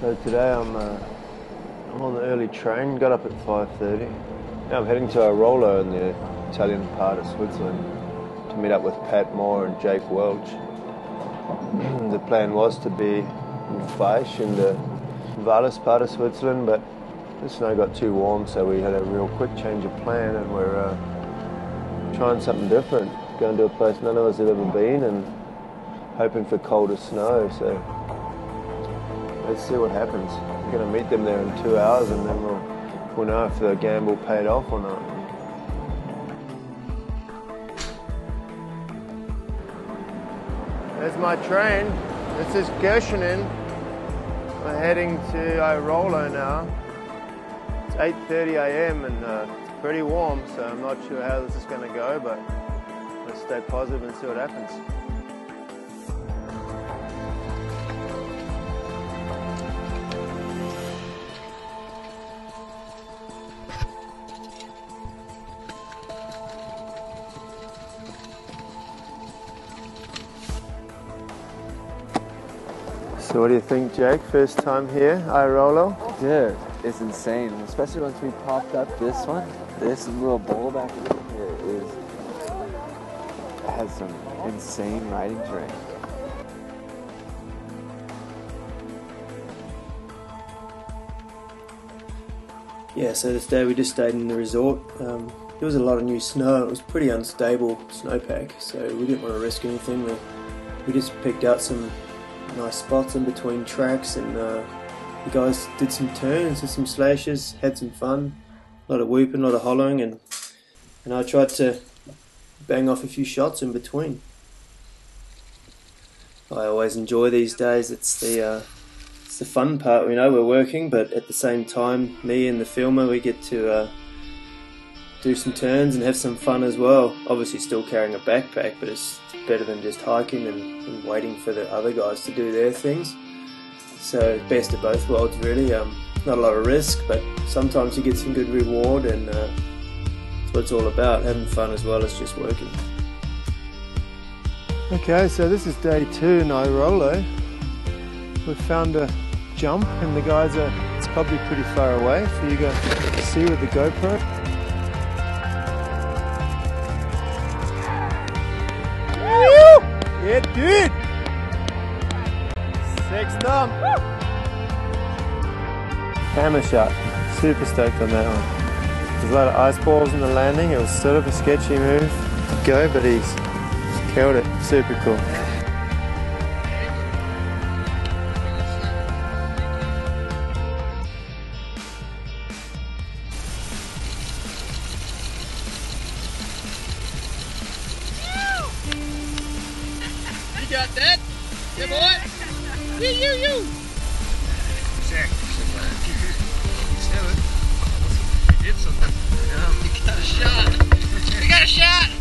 So today I'm on the early train, got up at 5:30. Now I'm heading to Airolo in the Italian part of Switzerland to meet up with Pat Moore and Jake Welch. The plan was to be in Fiesch in the Valais part of Switzerland, but the snow got too warm, so we had a real quick change of plan, and we're trying something different, going to a place none of us have ever been and hoping for colder snow. So let's see what happens. We're going to meet them there in 2 hours, and then we'll know if the gamble paid off or not. There's my train. This is Gershenen. We're heading to Airolo now. It's 8:30 a.m. and it's pretty warm, so I'm not sure how this is going to go, but let's stay positive and see what happens. So what do you think, Jake? First time here, Airolo? Dude, it's insane, especially once we popped up this one. This little bowl back here has some insane riding terrain. Yeah, so this day we just stayed in the resort. There was a lot of new snow. It was pretty unstable snowpack, so we didn't want to risk anything. We just picked out some nice spots in between tracks, and the guys did some turns and some slashes, had some fun, a lot of whooping, a lot of hollowing, and I tried to bang off a few shots in between. I always enjoy these days. It's the fun part. We know we're working, but at the same time, me and the filmer, we get to do some turns and have some fun as well. Obviously still carrying a backpack, but it's better than just hiking and waiting for the other guys to do their things. So best of both worlds, really. Not a lot of risk, but sometimes you get some good reward, and that's what it's all about, having fun as well as just working. Okay, so this is day 2 in Airolo. We've found a jump, and the guys are, it's probably pretty far away for you guys to see with the GoPro. It did! Sixth thumb! Woo! Hammer shot. Super stoked on that one. There's a lot of ice balls in the landing. It was sort of a sketchy move to go, but he's killed it. Super cool. You got that? Yeah, boy? You! Check. You got a shot! You got a shot!